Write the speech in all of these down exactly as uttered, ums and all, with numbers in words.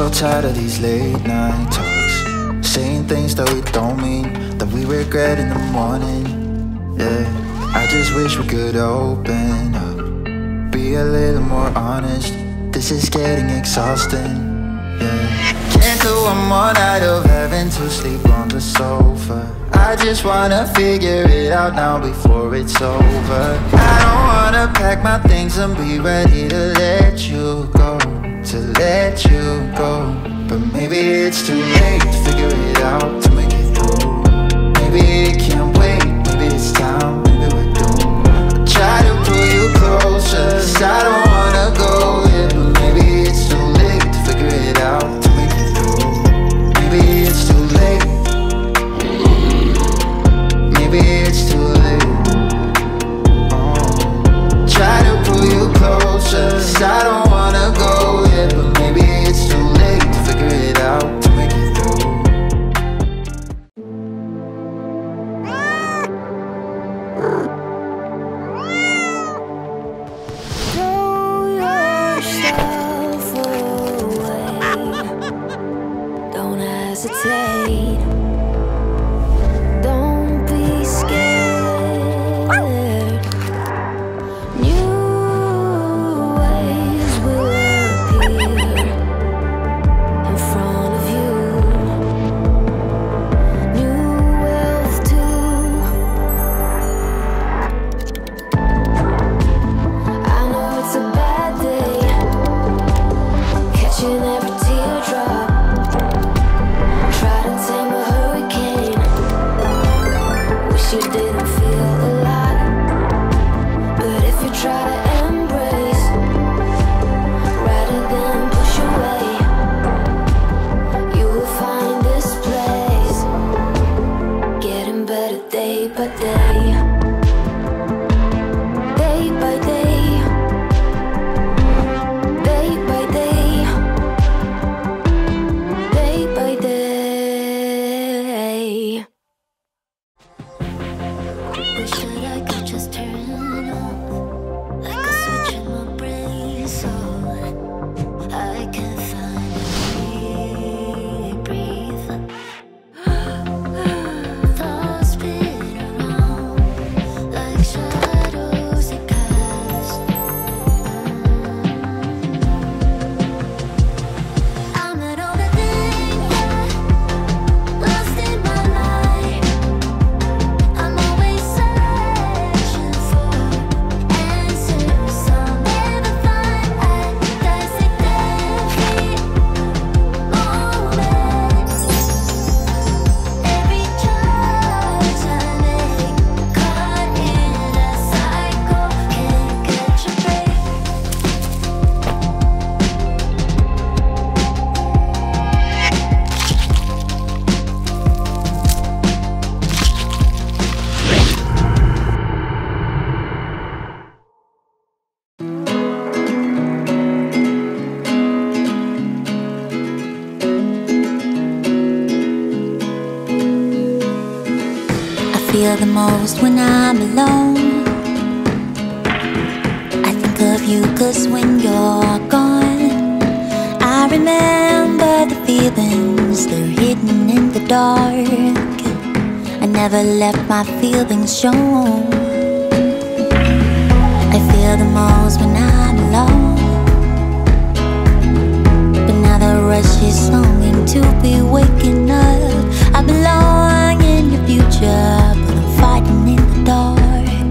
So tired of these late night talks, saying things that we don't mean, that we regret in the morning. Yeah, I just wish we could open up, be a little more honest. This is getting exhausting. Yeah, can't do one more night of having to sleep on the sofa. I just wanna figure it out now before it's over. I don't wanna pack my things and be ready to let you go, to let you go. But maybe it's too late to figure it out, to make it through. Maybe it can't wait, maybe it's time, maybe we're doomed. I try to pull you closer, I don't wanna go yet. But maybe it's too late to figure it out, to make it through. Maybe it's too late, maybe it's too late. Oh. Try to pull you closer, I don't wanna go. But maybe it's too late to figure it out, to make it through. Throw yourself away. Don't hesitate. Don't be scared. New ways will every teardrop, try to tame her. feel the most when I'm alone. I think of you 'cause when you're gone, I remember the feelings, they're hidden in the dark. I never let my feelings show. I feel the most when I'm alone, but now the rush is longing to be waking up. I belong in your future, but I'm fighting in the dark.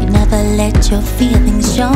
You never let your feelings show.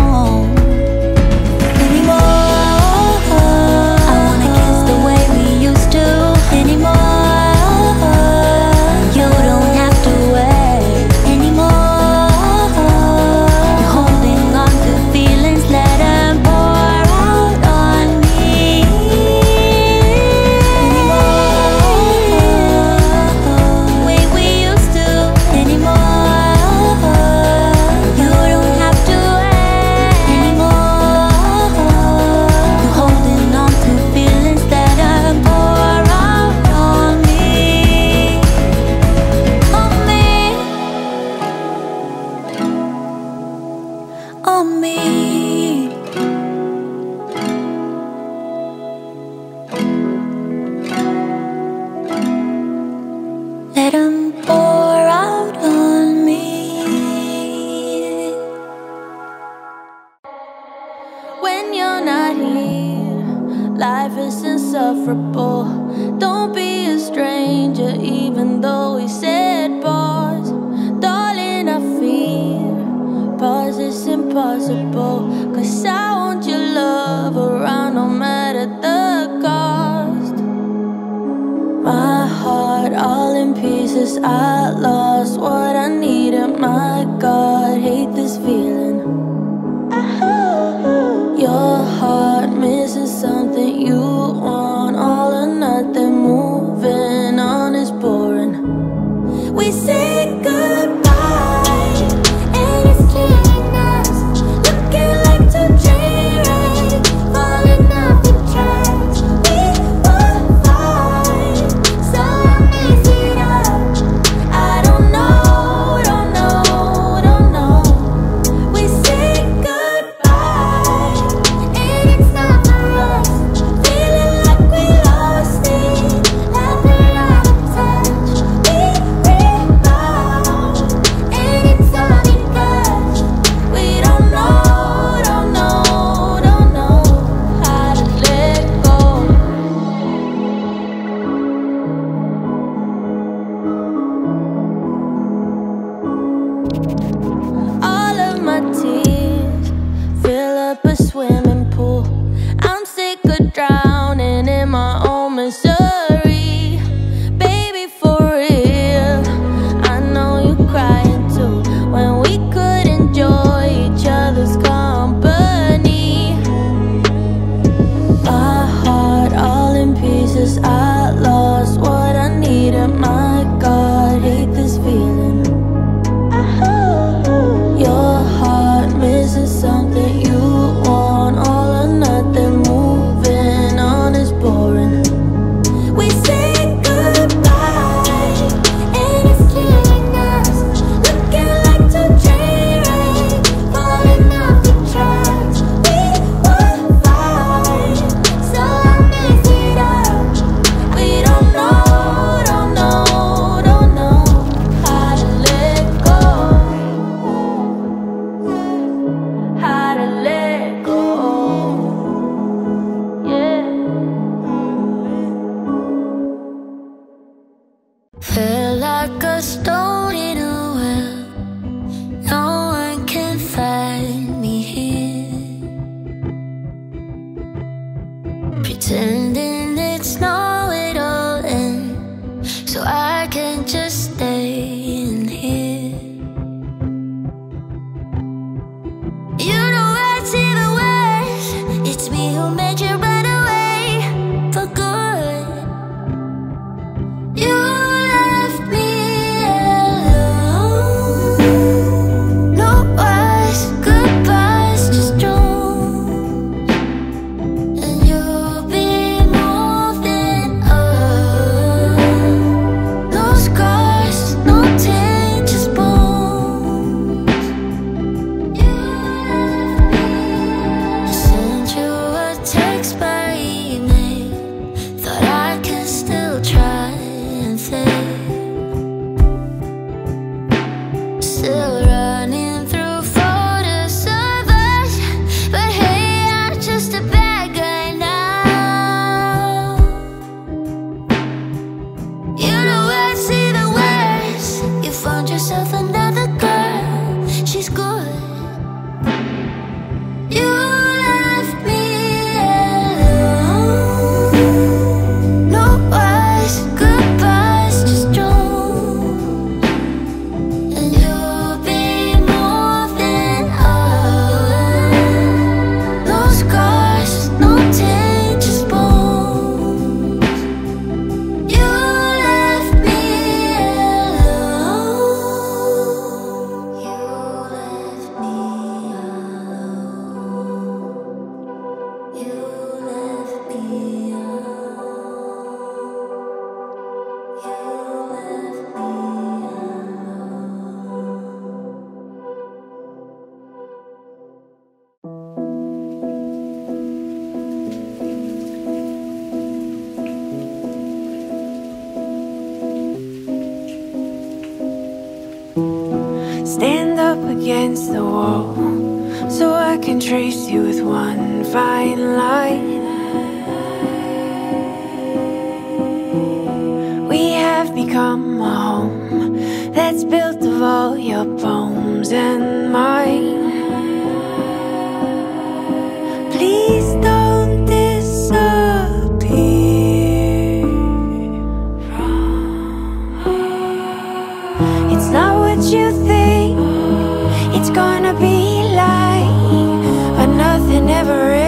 You left me Stand up against the wall, so I can trace you with one fine line. We have become a home that's built of all your poems and mine. Please don't you think it's gonna be like, but nothing ever is.